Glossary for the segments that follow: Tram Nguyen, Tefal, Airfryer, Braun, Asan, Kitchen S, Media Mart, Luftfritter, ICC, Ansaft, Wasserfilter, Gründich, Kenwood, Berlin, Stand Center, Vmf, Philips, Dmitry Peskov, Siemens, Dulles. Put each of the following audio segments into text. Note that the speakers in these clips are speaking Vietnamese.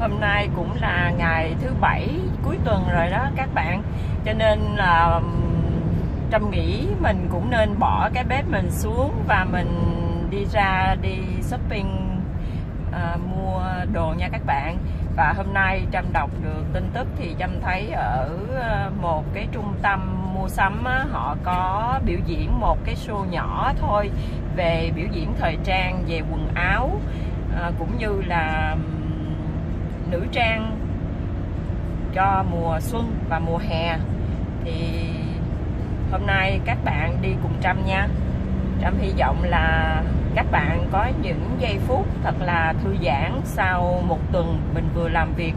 Hôm nay cũng là ngày thứ bảy cuối tuần rồi đó các bạn, cho nên là Trâm nghĩ mình cũng nên bỏ cái bếp mình xuống và mình đi ra đi shopping mua đồ nha các bạn. Và hôm nay Trâm đọc được tin tức thì Trâm thấy ở một cái trung tâm mua sắm á, họ có biểu diễn một cái show nhỏ thôi về biểu diễn thời trang, về quần áo cũng như là nữ trang cho mùa xuân và mùa hè. Thì hôm nay các bạn đi cùng Trâm nha. Trâm hy vọng là các bạn có những giây phút thật là thư giãn sau một tuần mình vừa làm việc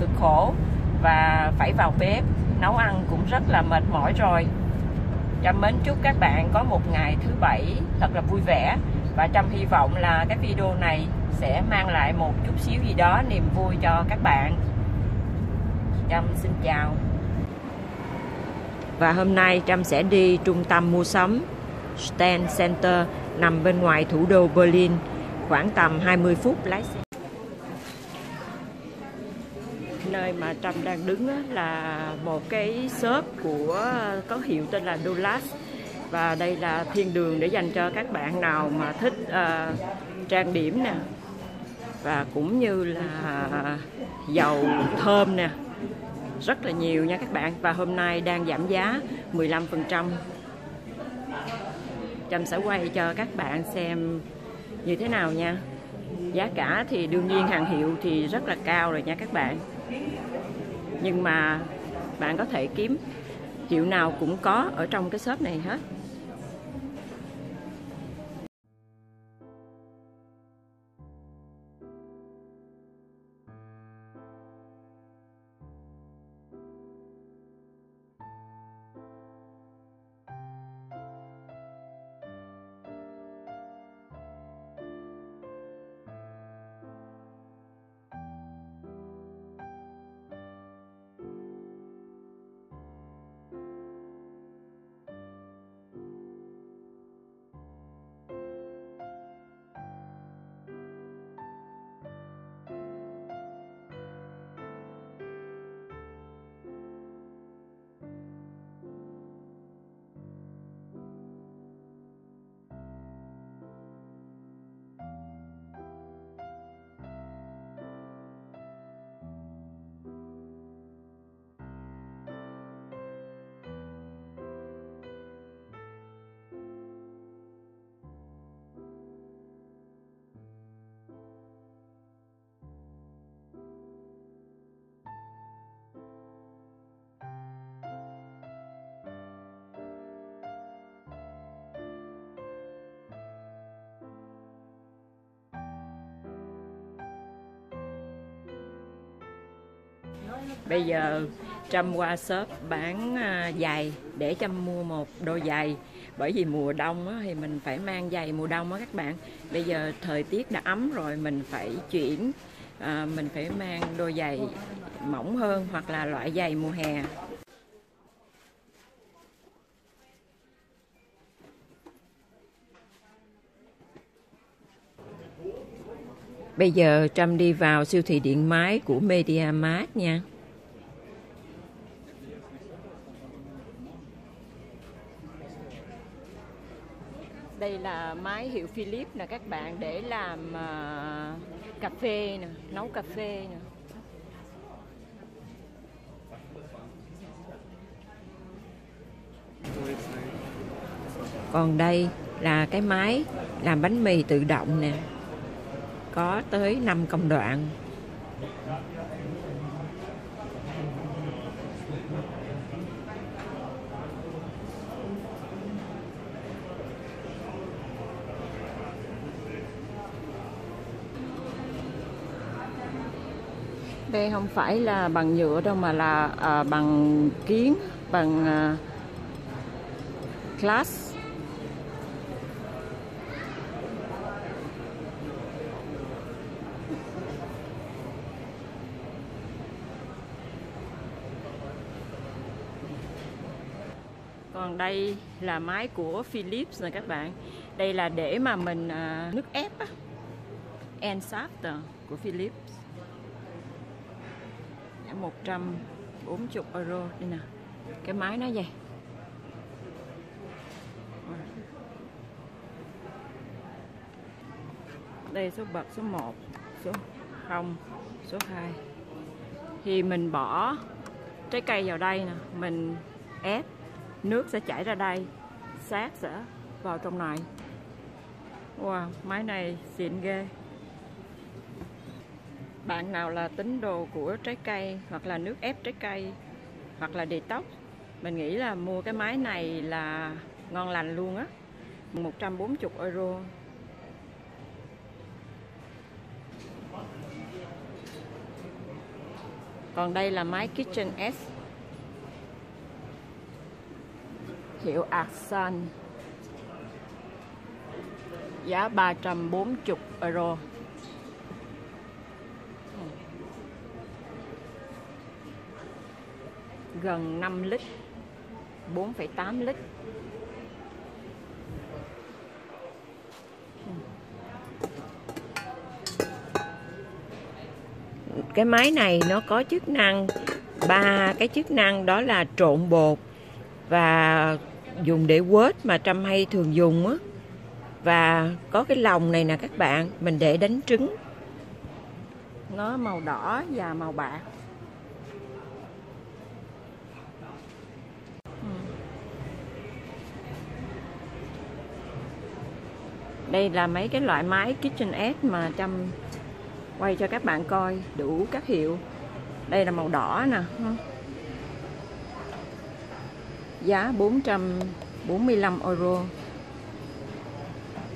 cực khổ và phải vào bếp nấu ăn cũng rất là mệt mỏi rồi. Trâm mến chúc các bạn có một ngày thứ bảy thật là vui vẻ, và Trâm hy vọng là cái video này sẽ mang lại một chút xíu gì đó niềm vui cho các bạn. Trâm xin chào. Và hôm nay Trâm sẽ đi trung tâm mua sắm Stand Center nằm bên ngoài thủ đô Berlin, khoảng tầm 20 phút lái xe. Nơi mà Trâm đang đứng là một cái shop của có hiệu tên là Dulles, và đây là thiên đường để dành cho các bạn nào mà thích trang điểm nè, và cũng như là dầu thơm nè, rất là nhiều nha các bạn. Và hôm nay đang giảm giá 15%. Trâm sẽ quay cho các bạn xem như thế nào nha. Giá cả thì đương nhiên hàng hiệu thì rất là cao rồi nha các bạn, nhưng mà bạn có thể kiếm hiệu nào cũng có ở trong cái shop này hết. Bây giờ Trâm qua shop bán giày để Trâm mua một đôi giày, bởi vì mùa đông á, thì mình phải mang giày mùa đông á các bạn. Bây giờ thời tiết đã ấm rồi, mình phải chuyển mình phải mang đôi giày mỏng hơn hoặc là loại giày mùa hè. Bây giờ Trâm đi vào siêu thị điện máy của Media Mart nha. Đây là máy hiệu Philips nè các bạn, để làm cà phê nè, nấu cà phê nè. Còn đây là cái máy làm bánh mì tự động nè, có tới 5 công đoạn. Đây không phải là bằng nhựa đâu mà là bằng kiếng, bằng glass. Còn đây là máy của Philips nè các bạn. Đây là để mà mình nước ép á, Ansaft của Philips. 140 euro đây nè. Cái máy nó vậy. Đây số bậc, số 1, số 0, số 2. Thì mình bỏ trái cây vào đây nè, mình ép, nước sẽ chảy ra đây, sáp sẽ vào trong này. Wow, máy này xịn ghê. Bạn nào là tín đồ của trái cây hoặc là nước ép trái cây hoặc là detox, mình nghĩ là mua cái máy này là ngon lành luôn á. 140 euro. Còn đây là máy Kitchen S hiệu Asan, giá 340 euro. Gần 5 lít, 4,8 lít. Cái máy này nó có chức năng, 3 cái chức năng, đó là trộn bột và dùng để quết mà Trâm hay thường dùng á. Và có cái lồng này nè các bạn, mình để đánh trứng. Nó màu đỏ và màu bạc. Đây là mấy cái loại máy Kitchen S mà Trâm quay cho các bạn coi, đủ các hiệu. Đây là màu đỏ nè, giá 445 euro.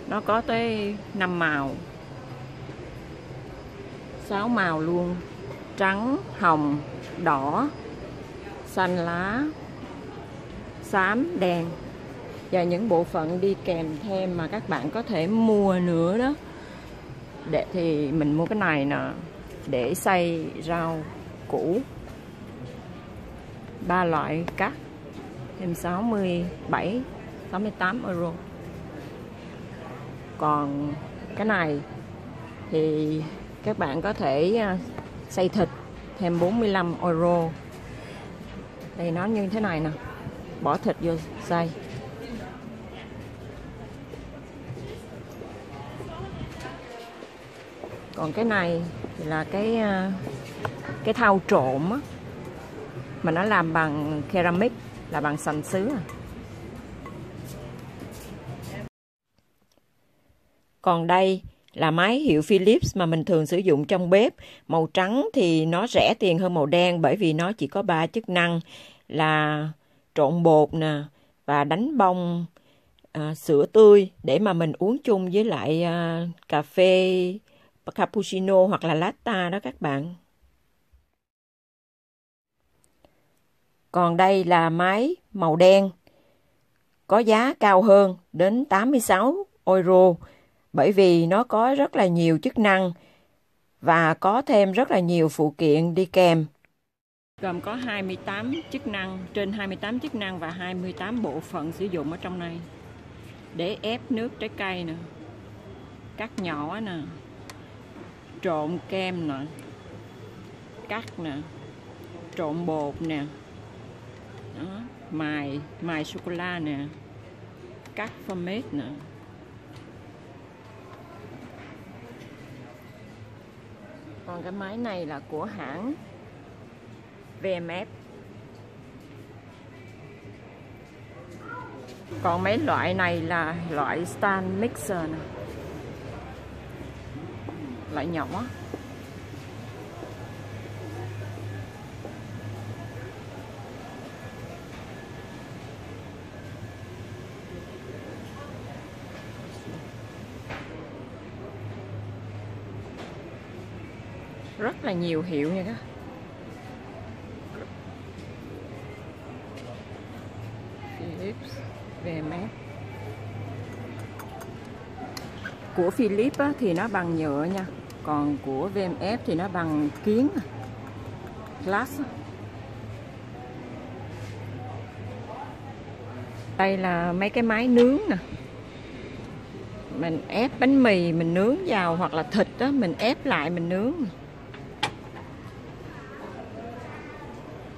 Nó có tới 5 màu, 6 màu luôn, trắng, hồng, đỏ, xanh lá, xám, đen. Và những bộ phận đi kèm thêm mà các bạn có thể mua nữa đó. Để thì mình mua cái này nè, để xay rau củ. 3 loại cắt, thêm 67, 68 euro. Còn cái này thì các bạn có thể xay thịt, thêm 45 euro. Đây nó như thế này nè, bỏ thịt vô xay. Còn cái này thì là cái thau trộn á, mà nó làm bằng ceramic, là bằng sành sứ à. Còn đây là máy hiệu Philips mà mình thường sử dụng trong bếp. Màu trắng thì nó rẻ tiền hơn màu đen, bởi vì nó chỉ có 3 chức năng là trộn bột nè, và đánh bông sữa tươi để mà mình uống chung với lại cà phê cappuccino hoặc là latte đó các bạn. Còn đây là máy màu đen, có giá cao hơn đến 86 euro, bởi vì nó có rất là nhiều chức năng và có thêm rất là nhiều phụ kiện đi kèm. Gồm có 28 chức năng, trên 28 chức năng và 28 bộ phận sử dụng ở trong này. Để ép nước trái cây nè, cắt nhỏ nè, trộn kem nè, cắt nè, trộn bột nè, đó, mài sô-cô-la nè, cắt format nè. Còn cái máy này là của hãng Vmf. Còn mấy loại này là loại stand mixer nè, loại nhỏ. Rất là nhiều hiệu nha các. Philips, Vmf. Của Philips á, thì nó bằng nhựa nha. Còn của VMF thì nó bằng kiếng, glass. Đây là mấy cái máy nướng nè, mình ép bánh mì mình nướng vào, hoặc là thịt đó mình ép lại mình nướng.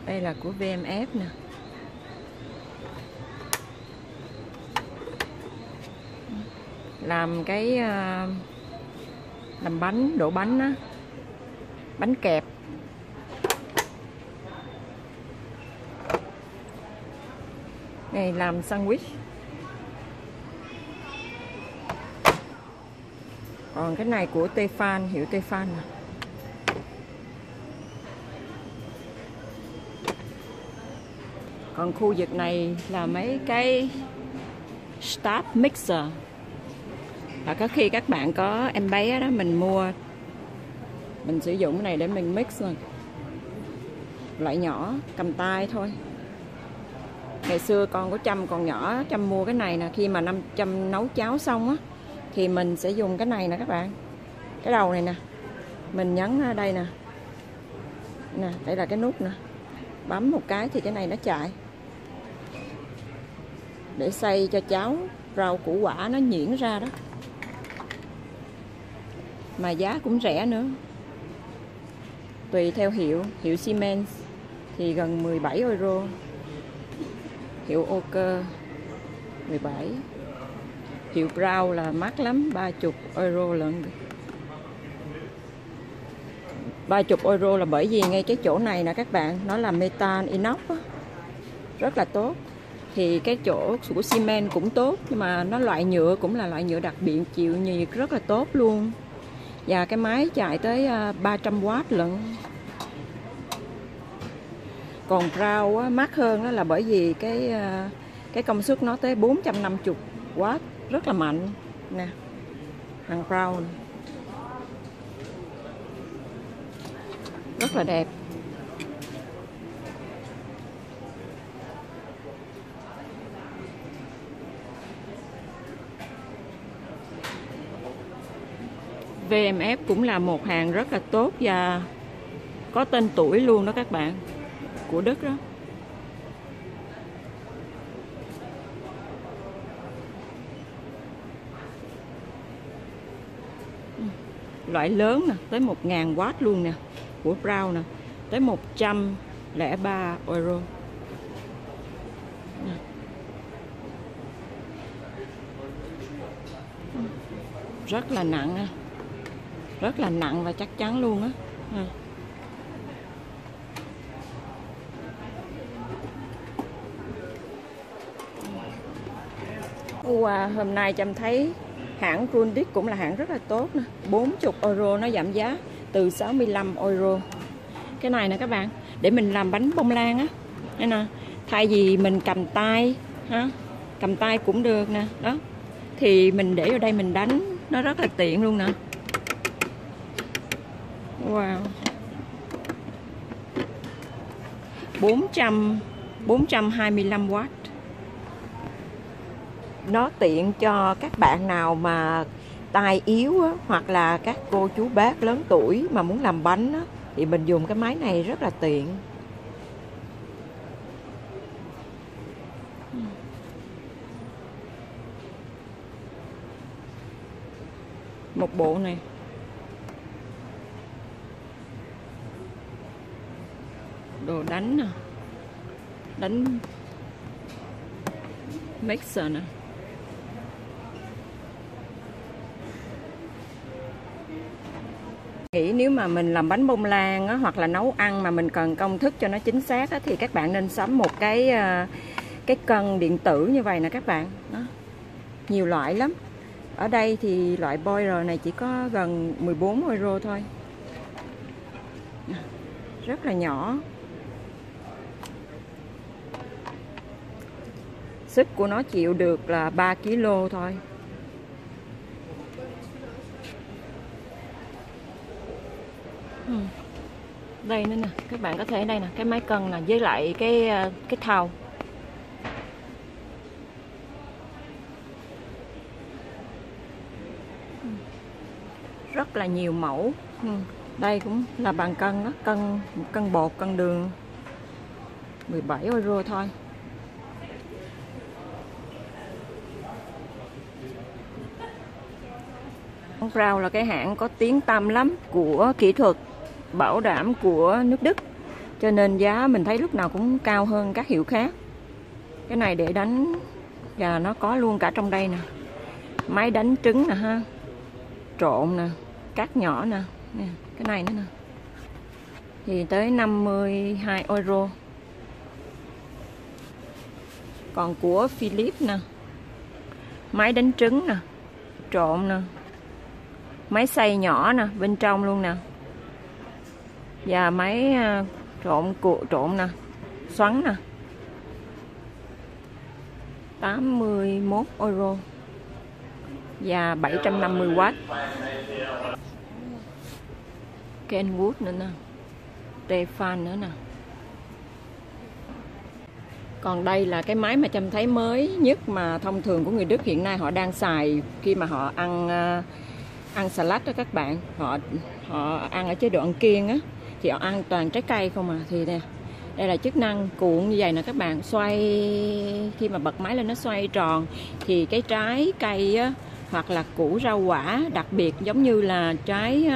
Đây là của Vmf nè. Làm cái làm bánh, đổ bánh á, bánh kẹp. Này làm sandwich. Còn cái này của Tefal, hiệu Tefal nè. Còn khu vực này là mấy cái start mixer. Và có khi các bạn có em bé đó, mình mua, mình sử dụng cái này để mình mix rồi. Loại nhỏ, cầm tay thôi. Ngày xưa con của Trâm còn nhỏ, Trâm mua cái này nè. Khi mà Trâm nấu cháo xong á, thì mình sẽ dùng cái này nè các bạn. Cái đầu này nè, mình nhấn ở đây nè. Nè, đây là cái nút nè. Bấm một cái thì cái này nó chạy. Để xay cho cháo, rau củ quả nó nhuyễn ra đó. Mà giá cũng rẻ nữa. Tùy theo hiệu, hiệu Siemens thì gần 17 euro. Hiệu Oker 17. Hiệu Braun là mắc lắm, 30 euro lận. 30 euro là bởi vì ngay cái chỗ này nè các bạn, nó là metal inox đó. Rất là tốt. Thì cái chỗ của Siemens cũng tốt, nhưng mà nó loại nhựa cũng là loại nhựa đặc biệt, chịu nhiệt rất là tốt luôn. Và cái máy chạy tới 300W lận. Còn Braun mắc hơn đó là bởi vì cái công suất nó tới 450W, rất là mạnh nè. Hàng Braun rất là đẹp. Vmf cũng là một hàng rất là tốt và có tên tuổi luôn đó các bạn, của Đức đó. Loại lớn nè, tới 1000W luôn nè, của Braun nè, tới 103 euro. Rất là nặng nè. Rất là nặng và chắc chắn luôn á. Hôm nay Trâm thấy hãng Gründich cũng là hãng rất là tốt nè. 40 euro nó giảm giá từ 65 euro. Cái này nè các bạn, để mình làm bánh bông lan á. Đây nè, thay vì mình cầm tay ha, cầm tay cũng được nè, đó. Thì mình để vào đây mình đánh, nó rất là tiện luôn nè. Wow. 425W. Nó tiện cho các bạn nào mà tay yếu á, hoặc là các cô chú bác lớn tuổi mà muốn làm bánh á, thì mình dùng cái máy này rất là tiện. Một bộ này. Đồ đánh nè. Đánh mixer nè. Nghĩ nếu mà mình làm bánh bông lan á, hoặc là nấu ăn mà mình cần công thức cho nó chính xác á, thì các bạn nên sắm một cái cân điện tử như vậy nè các bạn. Đó. Nhiều loại lắm. Ở đây thì loại boiler này chỉ có gần 14 euro thôi. Rất là nhỏ. Sức của nó chịu được là 3 kg thôi. Đây nữa nè, các bạn có thể đây nè, cái máy cân nè, với lại cái thau. Rất là nhiều mẫu. Đây cũng là bàn cân đó, cân bột, cân đường. 17 euro thôi. Braun là cái hãng có tiếng tăm lắm, của kỹ thuật, bảo đảm của nước Đức. cho nên giá mình thấy lúc nào cũng cao hơn các hiệu khác. Cái này để đánh, và nó có luôn cả trong đây nè, máy đánh trứng nè ha, trộn nè, cát nhỏ nè, cái này nữa nè, thì tới 52 euro. Còn của Philips nè, máy đánh trứng nè, trộn nè, máy xay nhỏ nè, bên trong luôn nè, và máy trộn nè, xoắn nè, 81 euro và 750W. Kenwood nữa nè, Tefal nữa nè. Còn đây là cái máy mà Trâm thấy mới nhất mà thông thường của người Đức hiện nay họ đang xài khi mà họ ăn salad đó các bạn. Họ ăn ở chế độ ăn kiêng á, thì họ ăn toàn trái cây không à. Thì nè, đây là chức năng cuộn như vậy nè các bạn, xoay, khi mà bật máy lên nó xoay tròn thì cái trái cây á, hoặc là củ rau quả, đặc biệt giống như là trái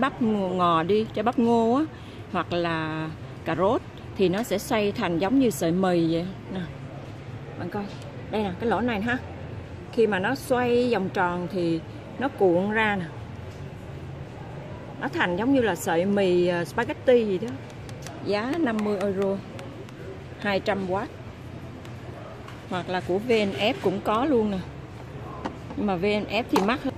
bắp ngò đi, trái bắp ngô á, hoặc là cà rốt, thì nó sẽ xoay thành giống như sợi mì vậy nè. Bạn coi, đây nè, cái lỗ này ha. Khi mà nó xoay vòng tròn thì nó cuộn ra nè. Nó thành giống như là sợi mì spaghetti gì đó. Giá 50 euro, 200W. Hoặc là của Vmf cũng có luôn nè. Nhưng mà Vmf thì mắc hơn.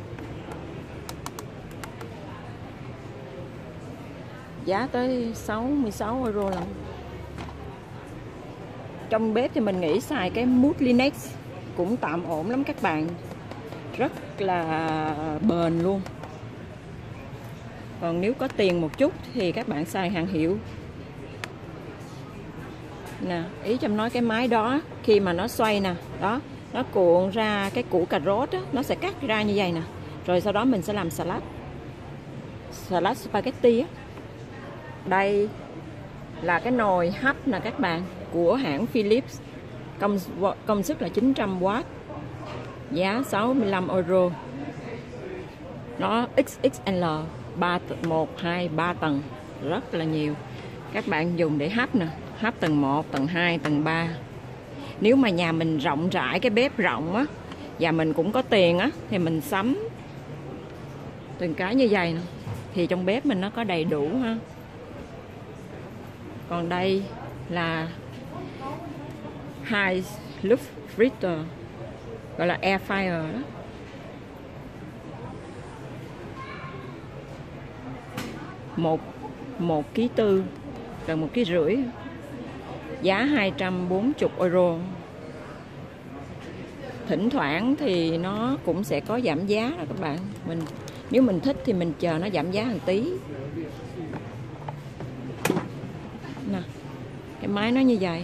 Giá tới 66 euro lận. Trong bếp thì mình nghĩ xài cái mút Linux cũng tạm ổn lắm các bạn, rất là bền luôn. Còn nếu có tiền một chút thì các bạn xài hàng hiệu nè. Ý Trâm nói cái máy đó khi mà nó xoay nè đó, nó cuộn ra cái củ cà rốt đó, nó sẽ cắt ra như vậy nè, rồi sau đó mình sẽ làm salad spaghetti á. Đây là cái nồi hấp nè các bạn, của hãng Philips, công suất là 900W, giá 65 euro. Nó XXL, 1, 2, 3 tầng, rất là nhiều. Các bạn dùng để hấp nè, hấp tầng 1, tầng 2, tầng 3. Nếu mà nhà mình rộng rãi, cái bếp rộng á, và mình cũng có tiền á, thì mình sắm từng cái như vậy nè, thì trong bếp mình nó có đầy đủ ha. Còn đây là hai Luftfritter, gọi là Airfryer đó. Một ký tư, gần 1,5 kg, giá 240 euro. Thỉnh thoảng thì nó cũng sẽ có giảm giá đó các bạn. Nếu mình thích thì mình chờ nó giảm giá một tí. Nè, cái máy nó như vậy.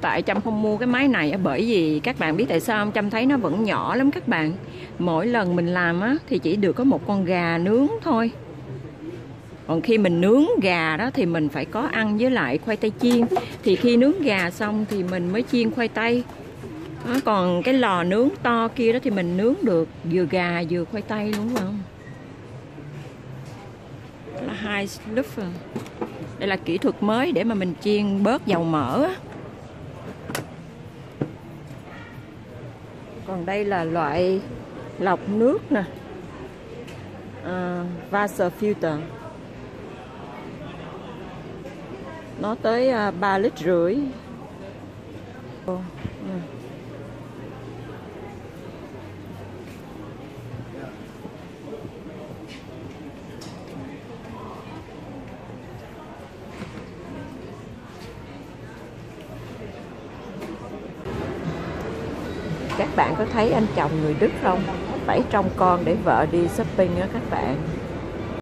Tại Trâm không mua cái máy này bởi vì các bạn biết tại sao không? Trâm thấy nó vẫn nhỏ lắm các bạn. Mỗi lần mình làm á, thì chỉ được có một con gà nướng thôi. Còn khi mình nướng gà đó thì mình phải có ăn với lại khoai tây chiên. Thì khi nướng gà xong thì mình mới chiên khoai tây đó. Còn cái lò nướng to kia đó thì mình nướng được vừa gà vừa khoai tây luôn, đúng không? Là hai lúc. Đây là kỹ thuật mới để mà mình chiên bớt dầu mỡ á. Còn đây là loại lọc nước nè, Wasserfilter. Nó tới 3,5 lít. Các bạn có thấy anh chồng người Đức không? Phải trông con để vợ đi shopping đó các bạn.